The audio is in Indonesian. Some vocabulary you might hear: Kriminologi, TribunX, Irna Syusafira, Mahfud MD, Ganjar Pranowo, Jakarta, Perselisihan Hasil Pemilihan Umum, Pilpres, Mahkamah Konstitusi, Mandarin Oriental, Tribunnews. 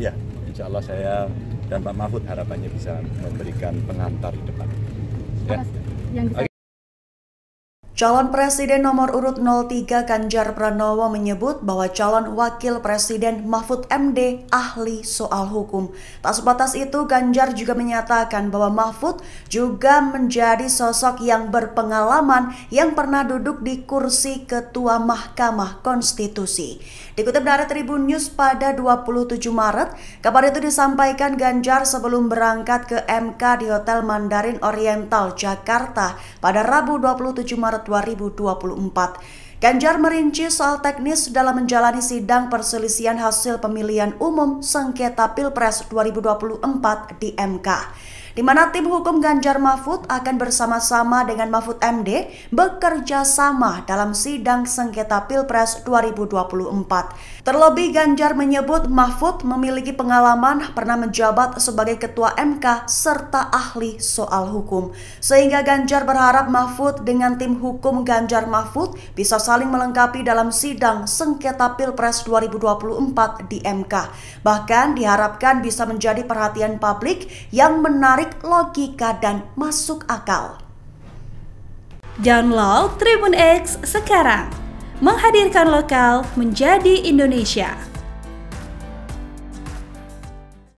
Ya, insya Allah saya dan Pak Mahfud harapannya bisa memberikan pengantar di depan. Ya. Okay. Calon Presiden nomor urut 03 Ganjar Pranowo menyebut bahwa calon Wakil Presiden Mahfud MD ahli soal hukum. Tak sebatas itu, Ganjar juga menyatakan bahwa Mahfud juga menjadi sosok yang berpengalaman yang pernah duduk di kursi Ketua Mahkamah Konstitusi. Dikutip dari Tribunnews pada 27 Maret, kabar itu disampaikan Ganjar sebelum berangkat ke MK di Hotel Mandarin Oriental, Jakarta pada Rabu 27 Maret 2024. Ganjar merinci soal teknis dalam menjalani sidang perselisihan hasil pemilihan umum sengketa Pilpres 2024 di MK, di mana tim hukum Ganjar Mahfud akan bersama-sama dengan Mahfud MD bekerja sama dalam sidang sengketa Pilpres 2024. Terlebih Ganjar menyebut Mahfud memiliki pengalaman pernah menjabat sebagai Ketua MK serta ahli soal hukum. Sehingga Ganjar berharap Mahfud dengan tim hukum Ganjar Mahfud bisa saling melengkapi dalam sidang sengketa Pilpres 2024 di MK. Bahkan diharapkan bisa menjadi perhatian publik yang menarik logika dan masuk akal. Download Tribun X sekarang, menghadirkan lokal menjadi Indonesia.